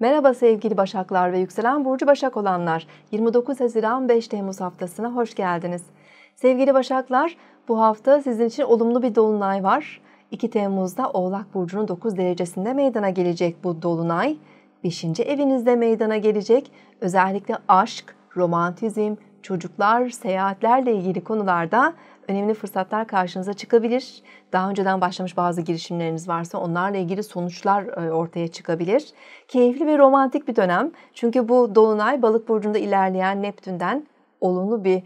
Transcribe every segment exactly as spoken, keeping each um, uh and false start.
Merhaba sevgili Başaklar ve Yükselen Burcu Başak olanlar. yirmi dokuz Haziran beş Temmuz haftasına hoş geldiniz. Sevgili Başaklar, bu hafta sizin için olumlu bir dolunay var. iki Temmuz'da Oğlak Burcu'nun dokuz derecesinde meydana gelecek bu dolunay. beşinci evinizde meydana gelecek. Özellikle aşk, romantizm, çocuklar, seyahatlerle ilgili konularda önemli fırsatlar karşınıza çıkabilir. Daha önceden başlamış bazı girişimleriniz varsa onlarla ilgili sonuçlar ortaya çıkabilir. Keyifli ve romantik bir dönem. Çünkü bu dolunay Balık burcunda ilerleyen Neptün'den olumlu bir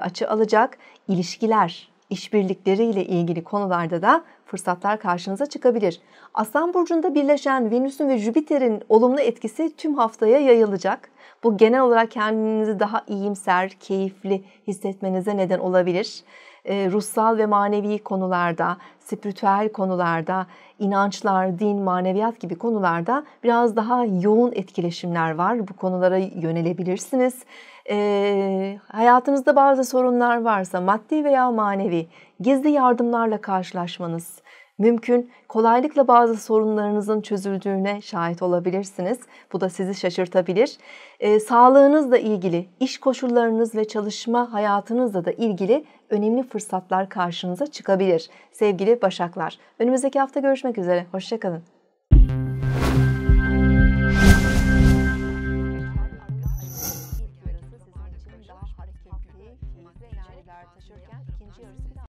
açı alacak. İlişkiler, işbirlikleriyle ilgili konularda da fırsatlar karşınıza çıkabilir. Aslan burcunda birleşen Venüs'ün ve Jüpiter'in olumlu etkisi tüm haftaya yayılacak. Bu genel olarak kendinizi daha iyimser, keyifli hissetmenize neden olabilir. E, ruhsal ve manevi konularda, spiritüel konularda, inançlar, din, maneviyat gibi konularda biraz daha yoğun etkileşimler var. Bu konulara yönelebilirsiniz. E, hayatınızda bazı sorunlar varsa maddi veya manevi, gizli yardımlarla karşılaşmanız mümkün. Kolaylıkla bazı sorunlarınızın çözüldüğüne şahit olabilirsiniz. Bu da sizi şaşırtabilir. E, sağlığınızla ilgili, iş koşullarınız ve çalışma hayatınızla da ilgili önemli fırsatlar karşınıza çıkabilir. Sevgili Başaklar, önümüzdeki hafta görüşmek üzere. Hoşça kalın.